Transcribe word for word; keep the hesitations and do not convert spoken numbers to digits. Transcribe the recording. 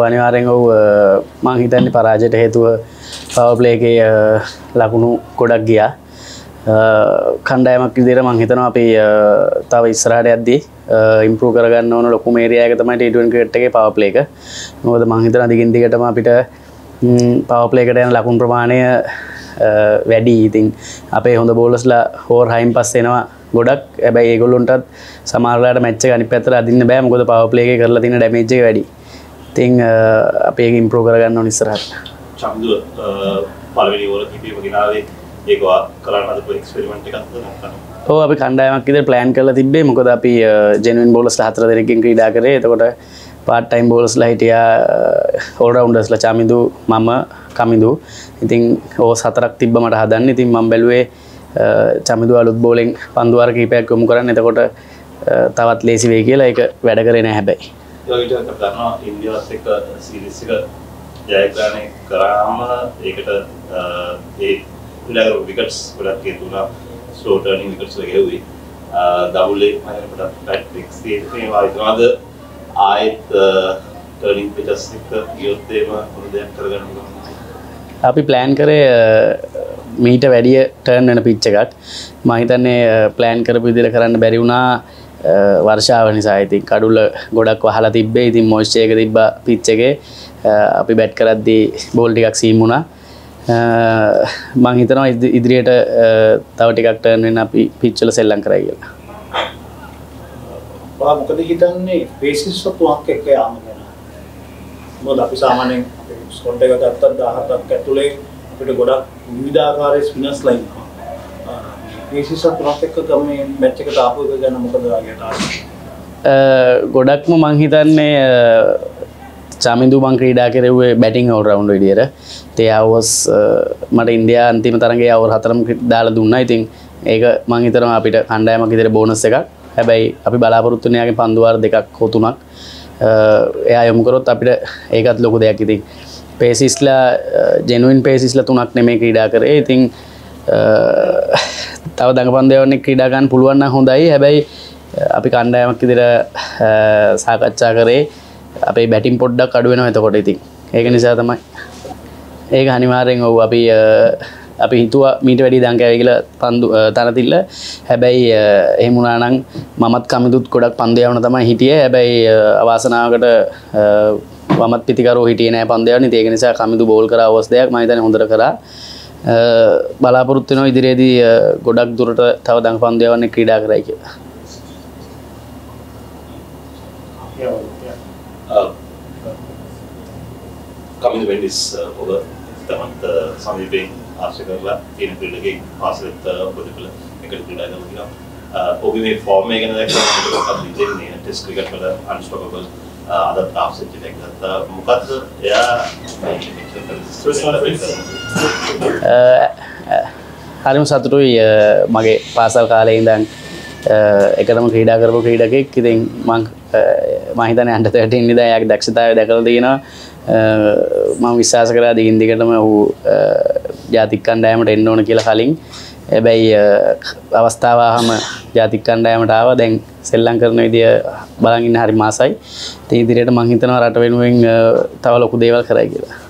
අනිවාර්යෙන් ඔව් මම හිතන්නේ පරාජයට හේතුව පවර් ප්ලේ එකේ ලකුණු ගොඩක් ගියා. කණ්ඩායමක් විදිහට මම හිතනවා අපි තව ඉස්සරහට යද්දී ඉම්ප්‍රූව් කරගන්න ඕන ලොකුම ඒරියා එක තමයි T twenty ක්‍රිකට් එකේ පවර් ප්ලේ එක. මොකද මම හිතනවා දිගින් දිගටම අපිට පවර් ප්ලේ එකට යන ලකුණු ප්‍රමාණය වැඩි. ඉතින් අපේ හොඳ බෝලර්ස්ලා හෝර් හයින් පස්සේ එනවා ගොඩක්. හැබැයි ඒගොල්ලොන්ටත් සමහරලාට මැච් එක අනිත් පැත්තට අදින්න බෑ. මොකද පවර් ප්ලේ එකේ කරලා තියෙන ඩැමේජ් එක වැඩි. Thing අපේ ඉම්ප්‍රූව් කරගන්න ඕන ඉස්සරහට. චම්දුව පළවෙනි ඕවර කීපෙම ගිනාවේ ඒක කරන්න හදපු එක්ස්පෙරිමන්ට් එකක් තමයි. ඔව් අපි කණ්ඩායමක් විදිහට ප්ලෑන් කරලා තිබ්බේ. මොකද අපි ජෙනුයින් බෝලර්ස්ලා හතර දෙනෙක්ගෙන් ක්‍රීඩා කරේ. එතකොට පාර්ට් ටයිම් බෝලර්ස්ලා හිටියා, ඕල් රවුන්ඩර්ස්ලා චමිදු, මම, කමිදු. ඉතින් ඕවර්ස් හතරක් තිබ්බ මට හදන්න. ඉතින් මම බැලුවේ චමිදු අලුත් බෝලින් පන්දු වාර කීපයක් යොමු කරන්න. එතකොට තවත් ලේසි වෙයි කියලා ඒක වැඩ කරේ නැහැ හැබැයි. India is a series of wickets, slow turning wickets. Double A, Patrick's other eye turning pitches. Happy plan meet a very turn and a pitch. Mahitan plan with the current Beruna. වර්ෂාව නිසා ඉතින් කඩුල ගොඩක් වහලා තිබ්බේ. ඉතින් මොයිස්චර් එක තිබ්බා pitch එකේ. අපි බැට් කරද්දී බෝල් ටිකක් සීම් වුණා. මම හිතනවා ඉදිරියට තව ටිකක් ටර්න් වෙන අපි පිච් වල සෙල්ලම් කරයි කියලා. ඔයා මොකද හිතන්නේ බේසිස් තුනක් එක යාම ගැන? මොකද අපි සාමාන්‍යයෙන් ස්කොඩ් එක ගත්තත් දහහක් ඇතුලේ අපිට ගොඩක් විවිධාකාරයේ ස්පිනර්ස් ලා ඉන්නවා. ගොඩක්ම මං හිතන්නේ චමිදු මං ක්‍රීඩා කෙරෙව්වේ බැටිං ඕල් රවුන්ඩර් විදියට. ඒ අවස් මට ඉන්දියා අන්තිම තරඟයේ අවර් හතරම දාලා දුන්නා. ඉතින් ඒක මං හිතනවා අපිට කණ්ඩායමක් විදියට බෝනස් එකක්. හැබැයි අපි බලාපොරොත්තු වෙන යාගේ පන්දු වාර දෙකක් හෝ තුනක් එයා යොමු කරොත් අපිට ඒකත් ලොකු දෙයක්. ඉතින් පේසිස්ලා ජෙනුයින් පේසිස්ලා තුනක් නෙමෙයි ක්‍රීඩා කරේ. ඉතින් තව දඟපන්දයවන්නේ ක්‍රීඩා ගන්න පුළුවන් නම් හොඳයි. හැබැයි අපි කණ්ඩායමක් විදිහට සාකච්ඡා කරේ අපේ බැටින් පොඩ්ඩක් අඩු වෙනවා. එතකොට ඉතින් ඒක නිසා තමයි ඒක අනිවාර්යෙන් ඔව් අපි අපි හිතුවා මීට වැඩි දඟ කැවි කියලා පන්දු තනතිල්ල. හැබැයි එහෙම වුණා නම් මමත් කමිදුත් ගොඩක් පන්දයවන තමයි හිටියේ. හැබැයි අවාසනාවකට වමත් පිටිකරෝ හිටියේ නැහැ පන්දයවන. ඉතින් ඒක නිසා කමිදු බෝල් කරා අවස් දෙයක් මම හිතන්නේ හොඳට කරා. බලාපොරොත්තු වෙනවා ඉදිරියේදී ගොඩක් දුරට තව දඟපන්දයවන්නේ ක්‍රීඩා කරයි කියලා. කමින් වෙන්ඩිස් ඔබ තමන්ට සමීපයෙන් ආශ්‍රය කරලා තියෙන ක්‍රීඩකෙක් පාසලට ඔබ දෙපළ එකට ක්‍රීඩා කරනවා. ඔබේ මේ ෆෝම් එක ගැන දැක්කම අපි දෙන්නේ ටෙස්ට් ක්‍රිකට් වල අන්ස්ටොපබල් other tough set එකක් ගත්තා. මොකද එයා හරිම සතුටුයි මගේ පාසල් කාලේ ඉඳන් එකතම ක්‍රීඩා කරපු ක්‍රීඩකෙක්. ඉතින් මම මම හිතන්නේ under thirteen ඉඳන් එයාගේ දක්ෂතාවය දැකලා තියෙනවා. මම විශ්වාස කරා දිගින් දිගටම ඌ ජාතික කණ්ඩායමට එන්න ඕන කියලා කලින්. හැබැයි අවස්ථාවවම ජාතික කණ්ඩායමට ආවා. දැන් සෙල්ලම් කරන විදිය බලන් ඉන්න හරි මාසයි. ඉතින් ඉදිරියට මම හිතනවා රට වෙනුවෙන් තව ලොකු දේවල් කරයි කියලා.